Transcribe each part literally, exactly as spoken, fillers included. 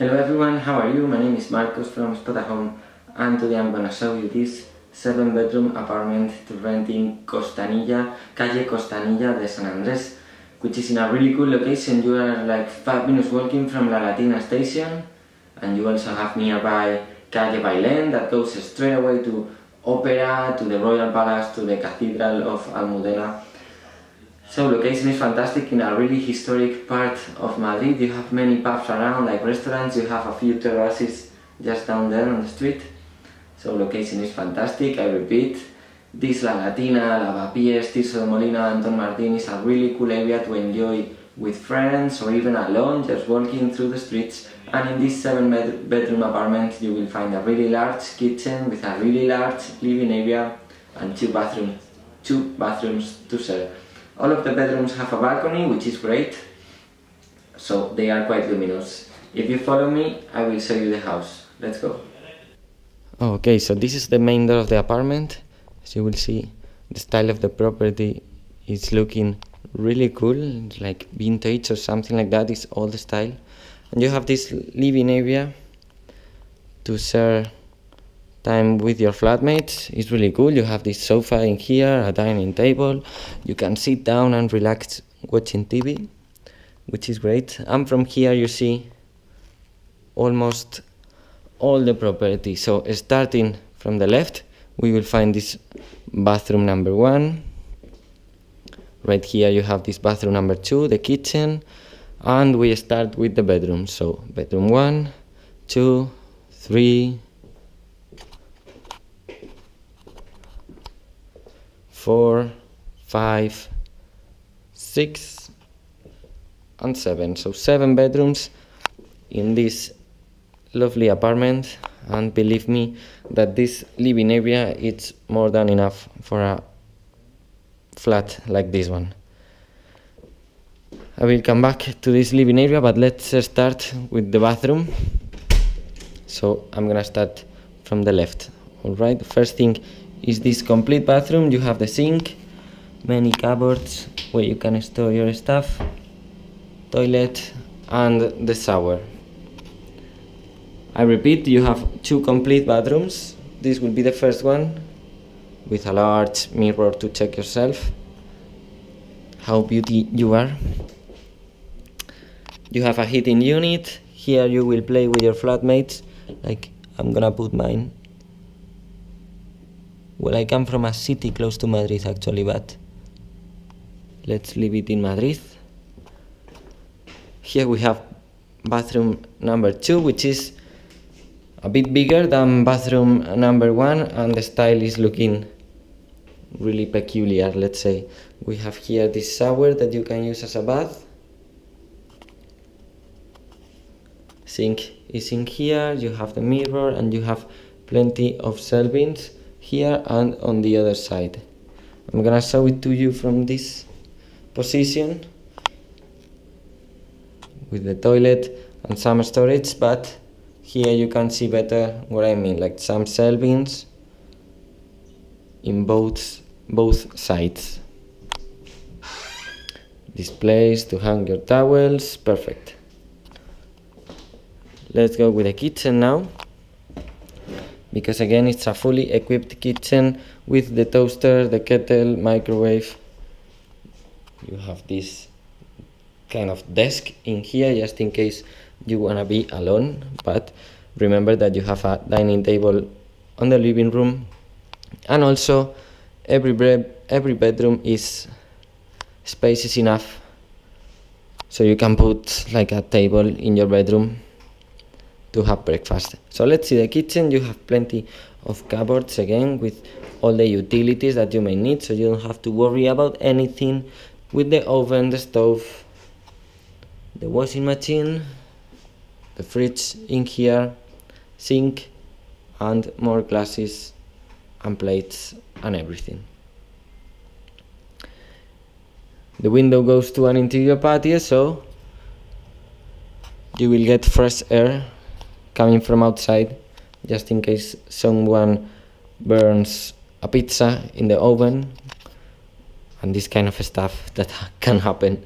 Hello everyone, how are you? My name is Marcus from Spotahome, and today I'm gonna show you this seven bedroom apartment to rent in Costanilla, Calle Costanilla de San Andrés, which is in a really cool location. You are like five minutes walking from La Latina station, and you also have nearby Calle Bailén that goes straight away to Opera, to the Royal Palace, to the Cathedral of Almudena. So location is fantastic in a really historic part of Madrid. You have many pubs around, like restaurants. You have a few terraces just down there on the street. So location is fantastic, I repeat. This La Latina, Lavapiés, Tiso de Molina, Anton Martín is a really cool area to enjoy with friends or even alone, just walking through the streets. And in this seven bedroom apartment you will find a really large kitchen with a really large living area and two bathrooms, two bathrooms to share. All of the bedrooms have a balcony, which is great, so they are quite luminous. If you follow me, I will show you the house. Let's go. Okay, so this is the main door of the apartment. As you will see, the style of the property is looking really cool, like vintage or something like that is all the style. And you have this living area to share time with your flatmates. It's really cool. You have this sofa in here, a dining table. You can sit down and relax watching T V, which is great. And from here you see almost all the property. So starting from the left, we will find this bathroom number one. Right here you have this bathroom number two, the kitchen. And we start with the bedroom. So bedroom one, two, three, four, five, six, and seven. So seven bedrooms in this lovely apartment, and believe me that this living area is more than enough for a flat like this one. I will come back to this living area, but let's start with the bathroom. So I'm gonna start from the left. All right, the first thing is this complete bathroom. You have the sink, many cupboards where you can store your stuff, toilet, and the shower. I repeat, you have two complete bathrooms. This will be the first one, with a large mirror to check yourself how beauty you are. You have a heating unit. Here you will play with your flatmates. Like, I'm gonna put mine. Well, I come from a city close to Madrid actually, but let's leave it in Madrid. Here we have bathroom number two, which is a bit bigger than bathroom number one, and the style is looking really peculiar, let's say. We have here this shower that you can use as a bath. Sink is in here, you have the mirror, and you have plenty of shelvings here and on the other side. I'm gonna show it to you from this position with the toilet and some storage, but here you can see better what I mean, like some shelvings in both both sides. This place to hang your towels, perfect. Let's go with the kitchen now, because again it's a fully equipped kitchen with the toaster, the kettle, microwave. You have this kind of desk in here just in case you wanna be alone, but remember that you have a dining table on the living room, and also every be every bedroom is space is enough, so you can put like a table in your bedroom to have breakfast. So let's see the kitchen. You have plenty of cupboards again with all the utilities that you may need, so you don't have to worry about anything with the oven, the stove, the washing machine, the fridge in here, sink, and more glasses and plates and everything. The window goes to an interior patio, so you will get fresh air coming from outside, just in case someone burns a pizza in the oven and this kind of stuff that can happen.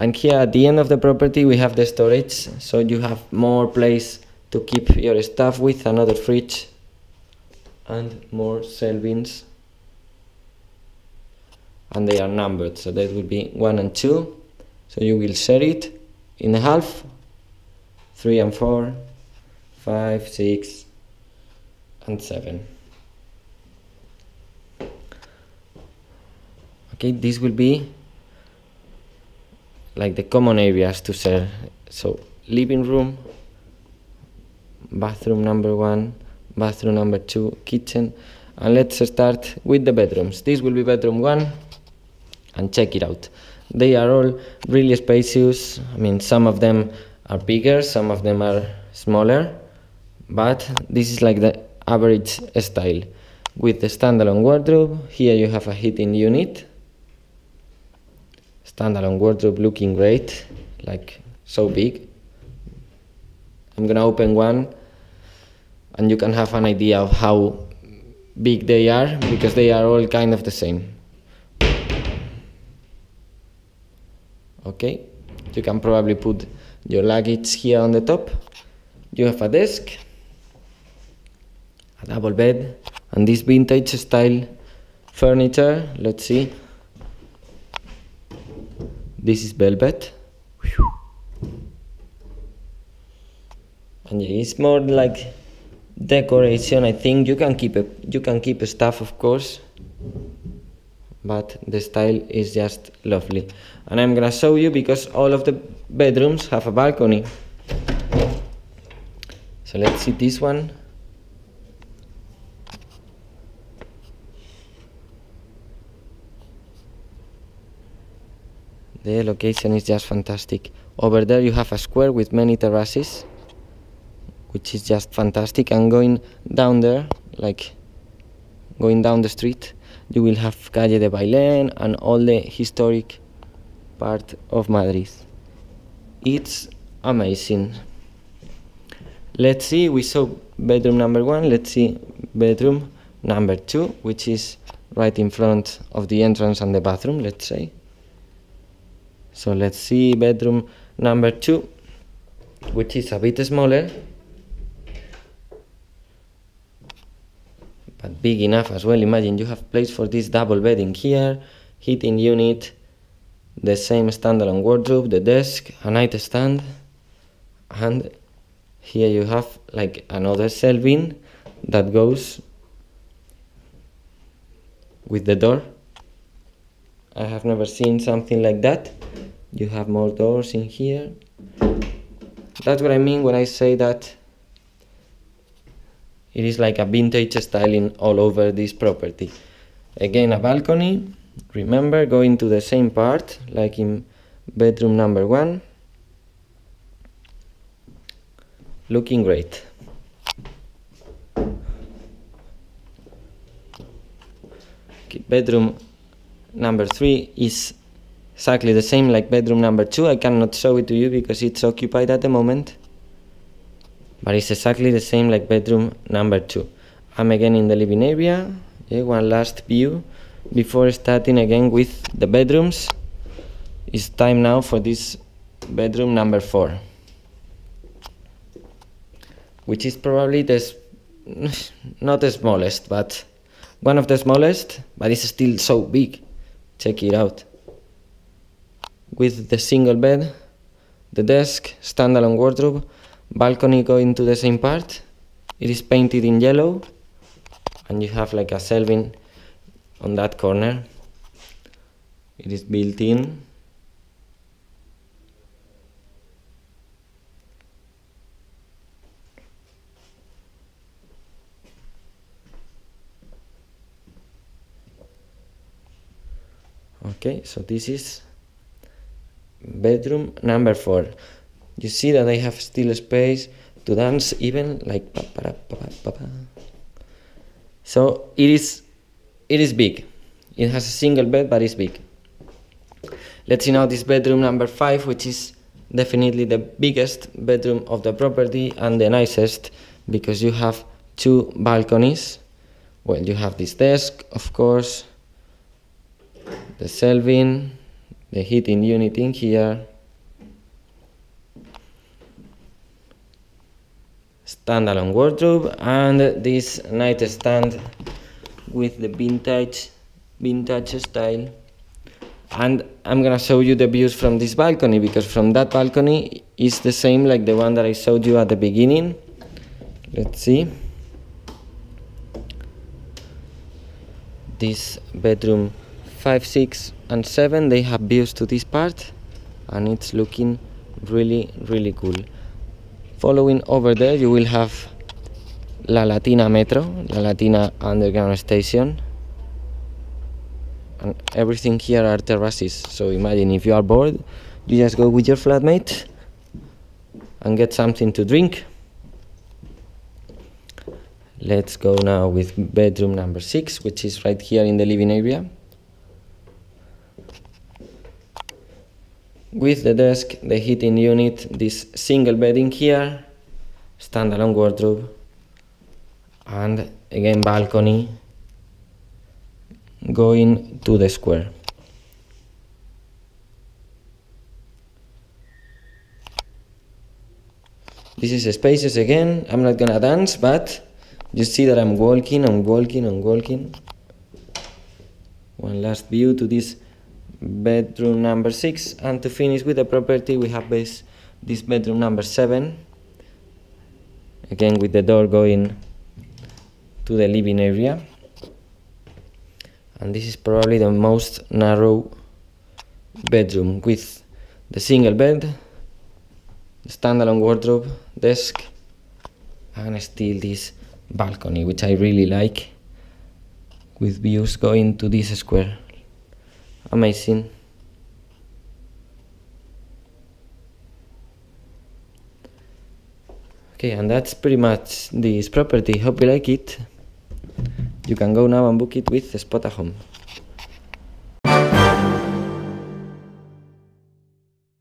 And here at the end of the property we have the storage, so you have more place to keep your stuff with another fridge and more shelvings. And they are numbered, so that would be one and two, so you will share it in half, three and four, five, six and seven. Okay, this will be like the common areas to share, so living room, bathroom number one, bathroom number two, kitchen, and let's start with the bedrooms. This will be bedroom one, and check it out. They are all really spacious. I mean, some of them are bigger, some of them are smaller, but this is like the average style. With the standalone wardrobe, here you have a heating unit. Standalone wardrobe looking great, like so big. I'm gonna open one and you can have an idea of how big they are, because they are all kind of the same. Okay, you can probably put your luggage here on the top. You have a desk, a double bed, and this vintage style furniture. Let's see. This is velvet. And it's more like decoration, I think. You can keep a, you can keep a stuff, of course, but the style is just lovely. And I'm gonna show you, because all of the bedrooms have a balcony. So let's see this one. The location is just fantastic. Over there you have a square with many terraces, which is just fantastic. And going down there, like going down the street, you will have Calle de Bailén and all the historic part of Madrid. It's amazing. Let's see, we saw bedroom number one, let's see bedroom number two, which is right in front of the entrance and the bathroom, let's say. So let's see bedroom number two, which is a bit smaller, but big enough as well. Imagine you have place for this double bed in here, heating unit, the same standalone wardrobe, the desk, a nightstand, and here you have like another shelving that goes with the door. I have never seen something like that. You have more doors in here. That's what I mean when I say that it is like a vintage styling all over this property. Again, a balcony. Remember, going to the same part, like in bedroom number one. Looking great. Okay, bedroom number three is exactly the same like bedroom number two. I cannot show it to you because it's occupied at the moment. But it's exactly the same like bedroom number two. I'm again in the living area. Okay, one last view before starting again with the bedrooms. It's time now for this bedroom number four, which is probably the not the smallest, but one of the smallest, but it's still so big. Check it out. With the single bed, the desk, standalone wardrobe, balcony going to the same part. It is painted in yellow, and you have like a shelving on that corner. It is built in. Okay, so this is bedroom number four. You see that I have still space to dance, even like pa, pa, pa, pa, pa, pa. So it is it is big. It has a single bed, but it's big. Let's see now this bedroom number five, which is definitely the biggest bedroom of the property and the nicest, because you have two balconies. Well, you have this desk, of course, the shelving, the heating unit in here, standalone wardrobe, and this nightstand with the vintage vintage style. And I'm gonna show you the views from this balcony, because from that balcony is the same like the one that I showed you at the beginning. Let's see. This bedroom five, six and seven, they have views to this part, and it's looking really really cool. Following over there you will have La Latina Metro, La Latina underground station. And everything here are terraces, so imagine if you are bored, you just go with your flatmate and get something to drink. Let's go now with bedroom number six, which is right here in the living area, with the desk, the heating unit, this single bed in here, standalone wardrobe, and again balcony going to the square. This is spacious again. I'm not gonna dance, but you see that I'm walking, I'm walking, I'm walking. One last view to this bedroom number six, and to finish with the property we have this, this bedroom number seven, again with the door going to the living area. And this is probably the most narrow bedroom, with the single bed, the standalone wardrobe, desk, and still this balcony, which I really like, with views going to this square. Amazing. Okay, and that's pretty much this property. Hope you like it. You can go now and book it with Spotahome.